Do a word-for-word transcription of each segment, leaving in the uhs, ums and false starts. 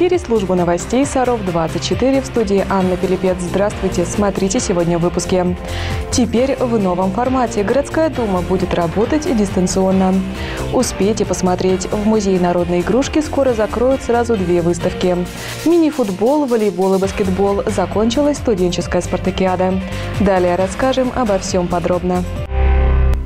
эфире службу новостей Саров двадцать четыре, в студии Анна Пилипец. Здравствуйте! Смотрите сегодня в выпуске. Теперь в новом формате городская дума будет работать дистанционно. Успейте посмотреть. В Музее народной игрушки скоро закроют сразу две выставки. Мини-футбол, волейбол и баскетбол. Закончилась студенческая спартакиада. Далее расскажем обо всем подробно.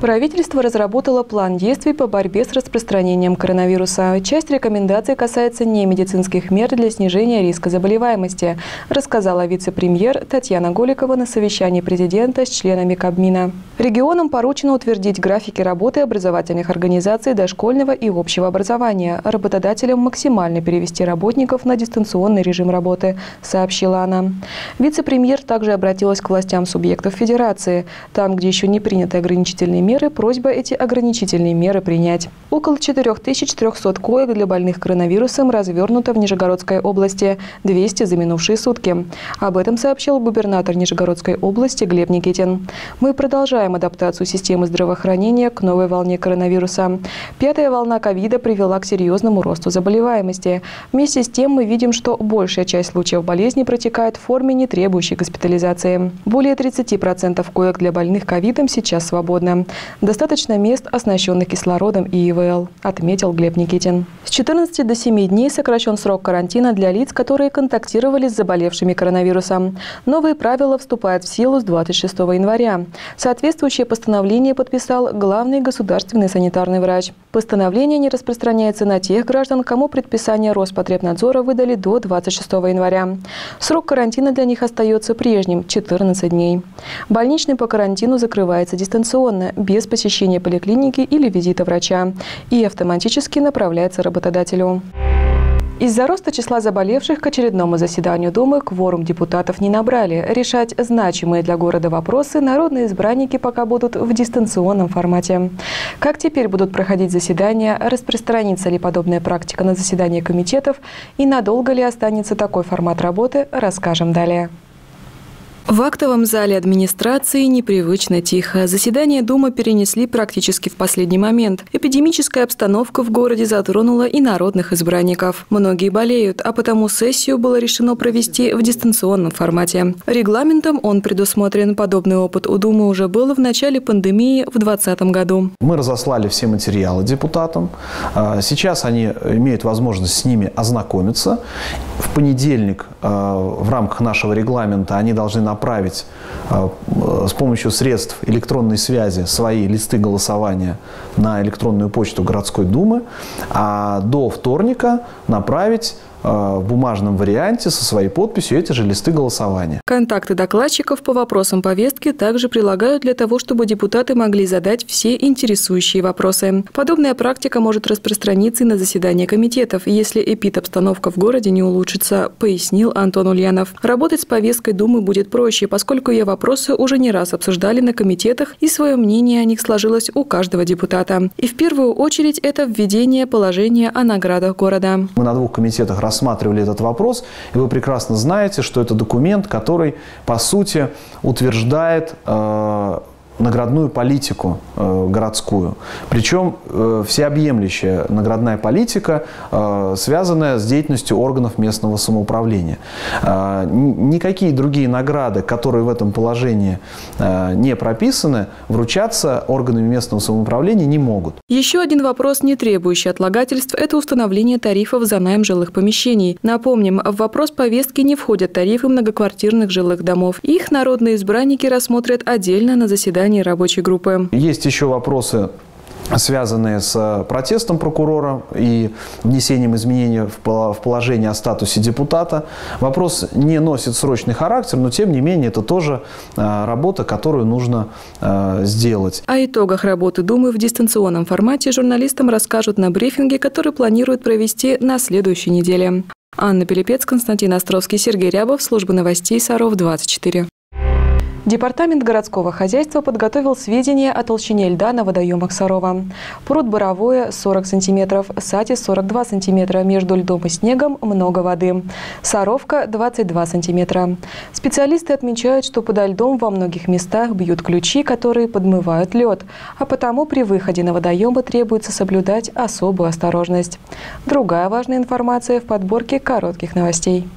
Правительство разработало план действий по борьбе с распространением коронавируса. Часть рекомендаций касается немедицинских мер для снижения риска заболеваемости, рассказала вице-премьер Татьяна Голикова на совещании президента с членами Кабмина. Регионам поручено утвердить графики работы образовательных организаций дошкольного и общего образования. Работодателям максимально перевести работников на дистанционный режим работы, сообщила она. Вице-премьер также обратилась к властям субъектов федерации. Там, где еще не приняты ограничительные меры, просьба эти ограничительные меры принять. Около четырёх тысяч трёхсот коек для больных коронавирусом развернуто в Нижегородской области, двести за минувшие сутки. Об этом сообщил губернатор Нижегородской области Глеб Никитин. Мы продолжаем адаптацию системы здравоохранения к новой волне коронавируса. Пятая волна ковида привела к серьезному росту заболеваемости. Вместе с тем мы видим, что большая часть случаев болезни протекает в форме, не требующей госпитализации. Более тридцати процентов коек для больных ковидом сейчас свободно. Достаточно мест, оснащенных кислородом и ИВЛ, отметил Глеб Никитин. С четырнадцати до семи дней сокращен срок карантина для лиц, которые контактировали с заболевшими коронавирусом. Новые правила вступают в силу с двадцать шестого января. Соответствующее постановление подписал главный государственный санитарный врач. Постановление не распространяется на тех граждан, кому предписание Роспотребнадзора выдали до двадцать шестого января. Срок карантина для них остается прежним – четырнадцать дней. Больничный по карантину закрывается дистанционно, без посещения поликлиники или визита врача, и автоматически направляется работодателю. Из-за роста числа заболевших к очередному заседанию Думы кворум депутатов не набрали. Решать значимые для города вопросы народные избранники пока будут в дистанционном формате. Как теперь будут проходить заседания, распространится ли подобная практика на заседания комитетов и надолго ли останется такой формат работы, расскажем далее. В актовом зале администрации непривычно тихо. Заседание Думы перенесли практически в последний момент. Эпидемическая обстановка в городе затронула и народных избранников. Многие болеют, а потому сессию было решено провести в дистанционном формате. Регламентом он предусмотрен. Подобный опыт у Думы уже был в начале пандемии в две тысячи двадцатом году. Мы разослали все материалы депутатам. Сейчас они имеют возможность с ними ознакомиться. В понедельник в рамках нашего регламента они должны на направить с помощью средств электронной связи свои листы голосования на электронную почту городской думы, а до вторника направить в бумажном варианте со своей подписью эти же листы голосования. Контакты докладчиков по вопросам повестки также прилагают для того, чтобы депутаты могли задать все интересующие вопросы. Подобная практика может распространиться и на заседания комитетов, если эпид-обстановка в городе не улучшится, пояснил Антон Ульянов. Работать с повесткой Думы будет проще, поскольку ее вопросы уже не раз обсуждали на комитетах, и свое мнение о них сложилось у каждого депутата. И в первую очередь это введение положения о наградах города. Мы на двух комитетах рассказывали, рассматривали этот вопрос, и вы прекрасно знаете, что это документ, который, по сути, утверждает э, наградную политику э, городскую. Причем э, всеобъемлющая наградная политика, э, связанная с деятельностью органов местного самоуправления. Э, никакие другие награды, которые в этом положении э, не прописаны, вручаться органами местного самоуправления не могут. Еще один вопрос, не требующий отлагательств, это установление тарифов за найм жилых помещений. Напомним, в вопрос повестки не входят тарифы многоквартирных жилых домов. Их народные избранники рассмотрят отдельно на заседании рабочей группы. Есть еще вопросы, связанные с протестом прокурора и внесением изменений в положение о статусе депутата. Вопрос не носит срочный характер, но тем не менее это тоже работа, которую нужно сделать. О итогах работы Думы в дистанционном формате журналистам расскажут на брифинге, который планируют провести на следующей неделе. Анна Пилипец, Константин Островский, Сергей Рябов, служба новостей Саров двадцать четыре. Департамент городского хозяйства подготовил сведения о толщине льда на водоемах Сарова. Пруд Боровое – сорок сантиметров, Сати – сорок два сантиметра, между льдом и снегом много воды. Саровка – двадцать два сантиметра. Специалисты отмечают, что подо льдом во многих местах бьют ключи, которые подмывают лед, а потому при выходе на водоемы требуется соблюдать особую осторожность. Другая важная информация в подборке коротких новостей.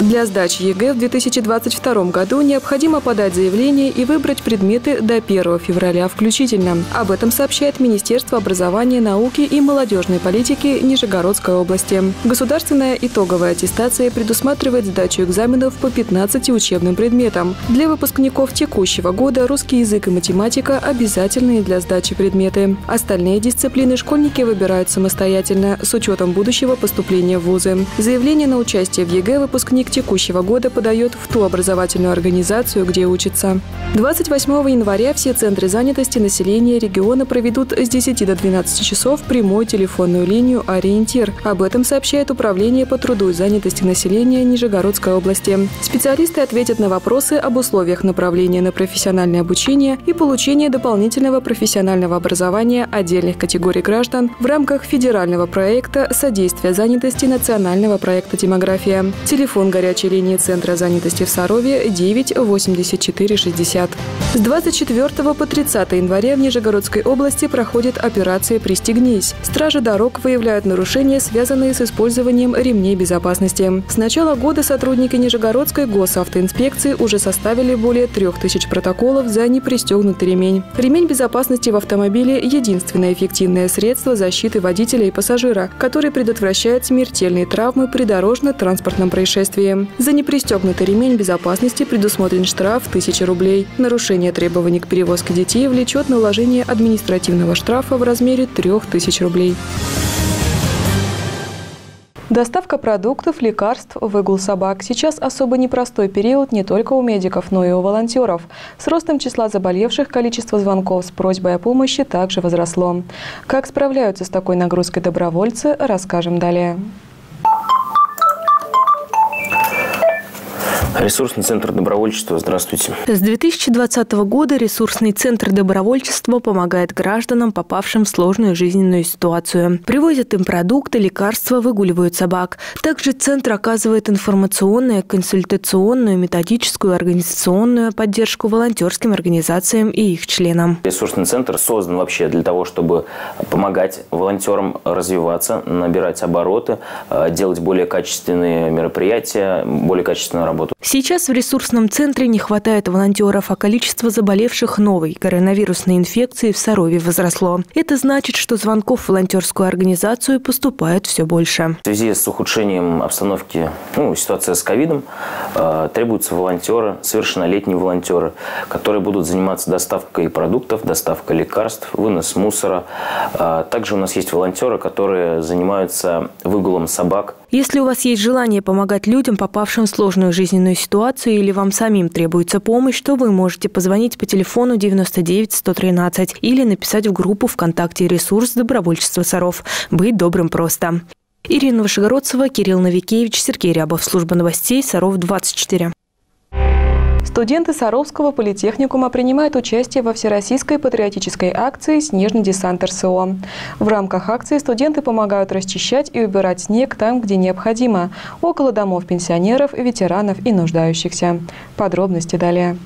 Для сдачи ЕГЭ в две тысячи двадцать втором году необходимо подать заявление и выбрать предметы до первого февраля включительно. Об этом сообщает Министерство образования, науки и молодежной политики Нижегородской области. Государственная итоговая аттестация предусматривает сдачу экзаменов по пятнадцати учебным предметам. Для выпускников текущего года русский язык и математика – обязательные для сдачи предметы. Остальные дисциплины школьники выбирают самостоятельно, с учетом будущего поступления в вузы. Заявление на участие в ЕГЭ выпускник текущего года подает в ту образовательную организацию, где учится. двадцать восьмого января все центры занятости населения региона проведут с десяти до двенадцати часов прямую телефонную линию «Ориентир». Об этом сообщает Управление по труду и занятости населения Нижегородской области. Специалисты ответят на вопросы об условиях направления на профессиональное обучение и получение дополнительного профессионального образования отдельных категорий граждан в рамках федерального проекта «Содействие занятости» национального проекта «Демография». Телефон горячей линии Центра занятости в Сарове девять восемьдесят четыре шестьдесят. С двадцать четвёртого по тридцатое января в Нижегородской области проходит операция «Пристегнись». Стражи дорог выявляют нарушения, связанные с использованием ремней безопасности. С начала года сотрудники Нижегородской госавтоинспекции уже составили более трёх тысяч протоколов за непристегнутый ремень. Ремень безопасности в автомобиле – единственное эффективное средство защиты водителя и пассажира, который предотвращает смертельные травмы при дорожно-транспортном происшествии. За непристегнутый ремень безопасности предусмотрен штраф тысяча рублей. Нарушение требований к перевозке детей влечет наложение административного штрафа в размере трёх тысяч рублей. Доставка продуктов, лекарств, выгул собак. Сейчас особо непростой период не только у медиков, но и у волонтеров. С ростом числа заболевших количество звонков с просьбой о помощи также возросло. Как справляются с такой нагрузкой добровольцы, расскажем далее. Ресурсный центр добровольчества. Здравствуйте. С две тысячи двадцатого года ресурсный центр добровольчества помогает гражданам, попавшим в сложную жизненную ситуацию. Привозят им продукты, лекарства, выгуливают собак. Также центр оказывает информационную, консультационную, методическую, организационную поддержку волонтерским организациям и их членам. Ресурсный центр создан вообще для того, чтобы помогать волонтерам развиваться, набирать обороты, делать более качественные мероприятия, более качественную работу. Сейчас в ресурсном центре не хватает волонтеров, а количество заболевших новой коронавирусной инфекцией в Сарове возросло. Это значит, что звонков в волонтерскую организацию поступает все больше. В связи с ухудшением обстановки, ну, ситуация с ковидом, э, требуются волонтеры, совершеннолетние волонтеры, которые будут заниматься доставкой продуктов, доставкой лекарств, вынос мусора. Э, также у нас есть волонтеры, которые занимаются выгулом собак. Если у вас есть желание помогать людям, попавшим в сложную жизненную ситуацию, или вам самим требуется помощь, то вы можете позвонить по телефону девяносто девять сто тринадцать или написать в группу ВКонтакте «Ресурс добровольчества Саров». Быть добрым просто. Ирина Вышегородцева, Кирилл Новикевич, Сергей Рябов. Служба новостей Саров двадцать четыре. Студенты Саровского политехникума принимают участие во всероссийской патриотической акции «Снежный десант эр эс о». В рамках акции студенты помогают расчищать и убирать снег там, где необходимо, около домов пенсионеров, ветеранов и нуждающихся. Подробности далее.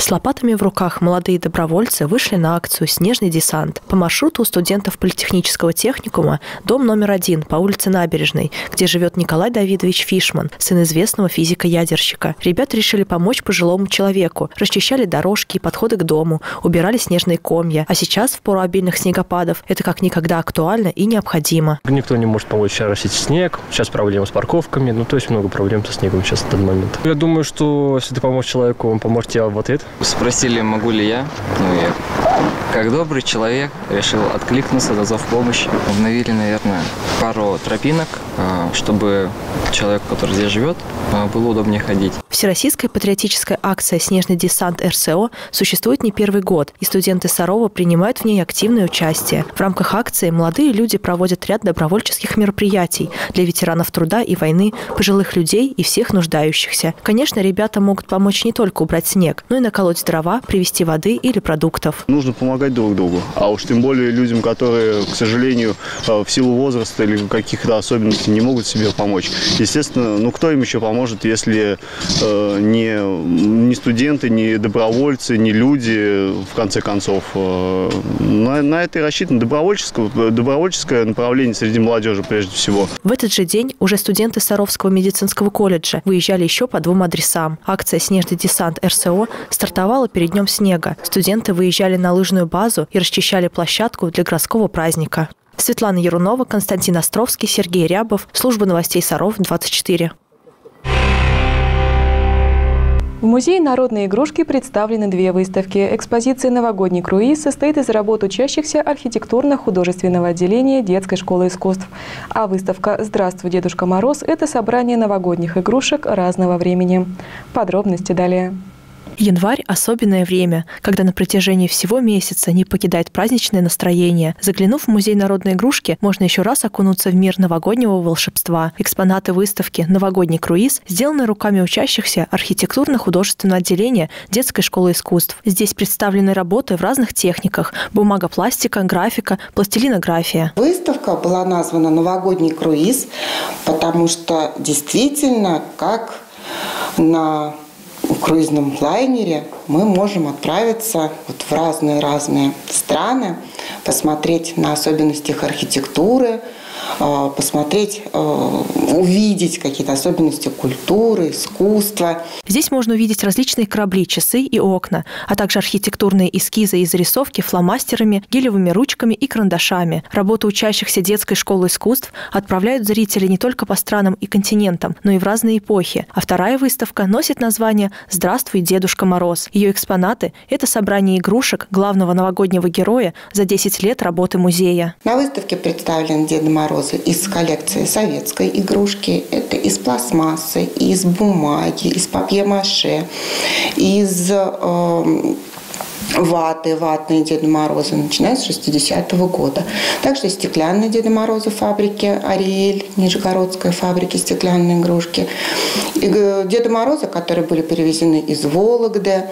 С лопатами в руках молодые добровольцы вышли на акцию «Снежный десант» по маршруту у студентов политехнического техникума дом номер один по улице Набережной, где живет Николай Давидович Фишман, сын известного физика-ядерщика. Ребята решили помочь пожилому человеку, расчищали дорожки и подходы к дому, убирали снежные комья. А сейчас, в пору обильных снегопадов, это как никогда актуально и необходимо. Никто не может помочь сейчас расчистить снег, сейчас проблемы с парковками, ну то есть много проблем со снегом сейчас в данный момент. Я думаю, что если ты поможешь человеку, он поможет тебе в ответ. Спросили, могу ли я. Ну, я Как добрый человек решил откликнуться на зов помощи. Обновили, наверное, пару тропинок, чтобы человеку, который здесь живет, было удобнее ходить. Всероссийская патриотическая акция «Снежный десант РСО» существует не первый год, и студенты Сарова принимают в ней активное участие. В рамках акции молодые люди проводят ряд добровольческих мероприятий для ветеранов труда и войны, пожилых людей и всех нуждающихся. Конечно, ребята могут помочь не только убрать снег, но и наколоть дрова, привезти воды или продуктов. Нужно помогать друг другу, а уж тем более людям, которые, к сожалению, в силу возраста или каких-то особенностей не могут себе помочь. Естественно, ну кто им еще поможет, если э, не, не студенты, не добровольцы, не люди, в конце концов. Э, на, на это и рассчитано добровольческое, добровольческое направление среди молодежи прежде всего. В этот же день уже студенты Саровского медицинского колледжа выезжали еще по двум адресам. Акция «Снежный десант РСО» стартовала перед Днем снега. Студенты выезжали на лыжную базу и расчищали площадку для городского праздника. Светлана Ярунова, Константин Островский, Сергей Рябов. Служба новостей Саров двадцать четыре. В Музее народной игрушки представлены две выставки. Экспозиция «Новогодний круиз» состоит из работ учащихся архитектурно-художественного отделения детской школы искусств. А выставка «Здравствуй, Дедушка Мороз» – это собрание новогодних игрушек разного времени. Подробности далее. Январь – особенное время, когда на протяжении всего месяца не покидает праздничное настроение. Заглянув в Музей народной игрушки, можно еще раз окунуться в мир новогоднего волшебства. Экспонаты выставки «Новогодний круиз» сделаны руками учащихся архитектурно-художественного отделения детской школы искусств. Здесь представлены работы в разных техниках – бумага, пластика, графика, пластилинография. Выставка была названа «Новогодний круиз», потому что действительно, как на в круизном лайнере мы можем отправиться вот в разные-разные страны, посмотреть на особенности их архитектуры, посмотреть, увидеть какие-то особенности культуры, искусства. Здесь можно увидеть различные корабли, часы и окна, а также архитектурные эскизы и зарисовки фломастерами, гелевыми ручками и карандашами. Работы учащихся детской школы искусств отправляют зрители не только по странам и континентам, но и в разные эпохи. А вторая выставка носит название «Здравствуй, Дедушка Мороз». Ее экспонаты – это собрание игрушек главного новогоднего героя за десять лет работы музея. На выставке представлен Дед Мороз из коллекции советской игрушки, это из пластмассы, из бумаги, из папье-маше, из э, ваты, ватные Деда Мороза, начиная с шестидесятого года. Также стеклянные Деда Мороза фабрики «Ариэль», нижегородской фабрики стеклянной игрушки. Деда Мороза, которые были перевезены из Вологды.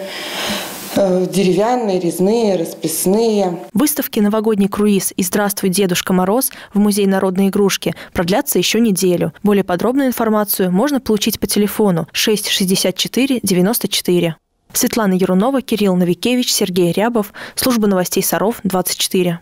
Деревянные, резные, расписные. Выставки «Новогодний круиз» и «Здравствуй, Дедушка Мороз» в Музее народной игрушки продлятся еще неделю. Более подробную информацию можно получить по телефону шесть шестьдесят четыре девяносто четыре. Светлана Ярунова, Кирилл Новикевич, Сергей Рябов. Служба новостей Саров двадцать четыре.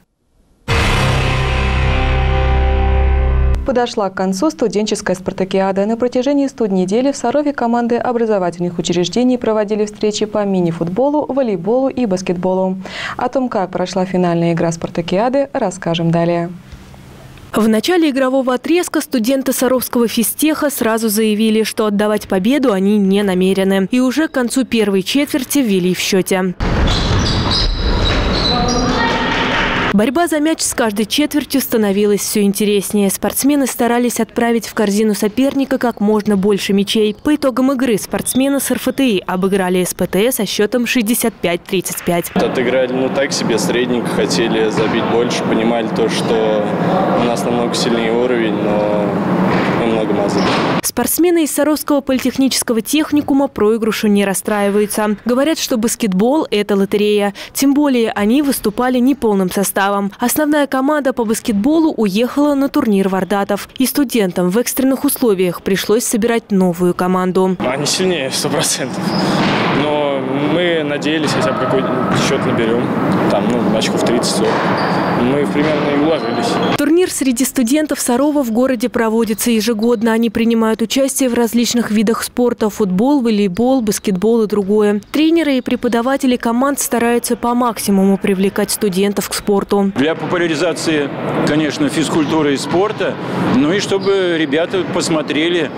Подошла к концу студенческая спартакиада. На протяжении студнедели в Сарове команды образовательных учреждений проводили встречи по мини-футболу, волейболу и баскетболу. О том, как прошла финальная игра спартакиады, расскажем далее. В начале игрового отрезка студенты Саровского физтеха сразу заявили, что отдавать победу они не намерены. И уже к концу первой четверти ввели в счете. Борьба за мяч с каждой четвертью становилась все интереснее. Спортсмены старались отправить в корзину соперника как можно больше мячей. По итогам игры спортсмены с РФТИ обыграли СПТС со счетом шестьдесят пять тридцать пять. Отыграли, ну так себе, средненько, хотели забить больше, понимали то, что у нас намного сильнее уровень, но немного мазали. Спортсмены из Саровского политехнического техникума проигрышу не расстраиваются. Говорят, что баскетбол – это лотерея. Тем более они выступали неполным составом. Основная команда по баскетболу уехала на турнир вардатов. И студентам в экстренных условиях пришлось собирать новую команду. Они сильнее, сто процентов. Но мы надеялись, хотя бы какой-нибудь счет наберем. Там, ну, очков тридцать сорок. Мы примерно и уложились. Турнир среди студентов Сарова в городе проводится ежегодно. Они принимают участие в различных видах спорта – футбол, волейбол, баскетбол и другое. Тренеры и преподаватели команд стараются по максимуму привлекать студентов к спорту. Для популяризации, конечно, физкультуры и спорта, ну и чтобы ребята посмотрели,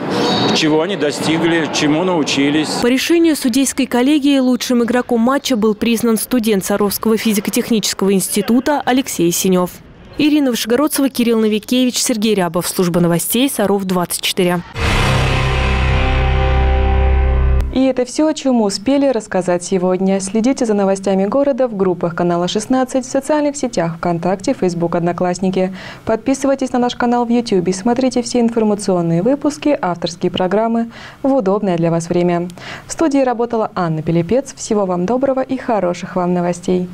чего они достигли, чему научились. По решению судейской коллегии лучшим игроком матча был признан студент Саровского физико-технического института Алексей Синев. Ирина Вышегородцева, Кирилл Новикевич, Сергей Рябов. Служба новостей Саров двадцать четыре. И это все, о чем мы успели рассказать сегодня. Следите за новостями города в группах канала шестнадцать, в социальных сетях ВКонтакте, Фейсбук, Одноклассники. Подписывайтесь на наш канал в Ютубе, смотрите все информационные выпуски, авторские программы в удобное для вас время. В студии работала Анна Пилипец. Всего вам доброго и хороших вам новостей.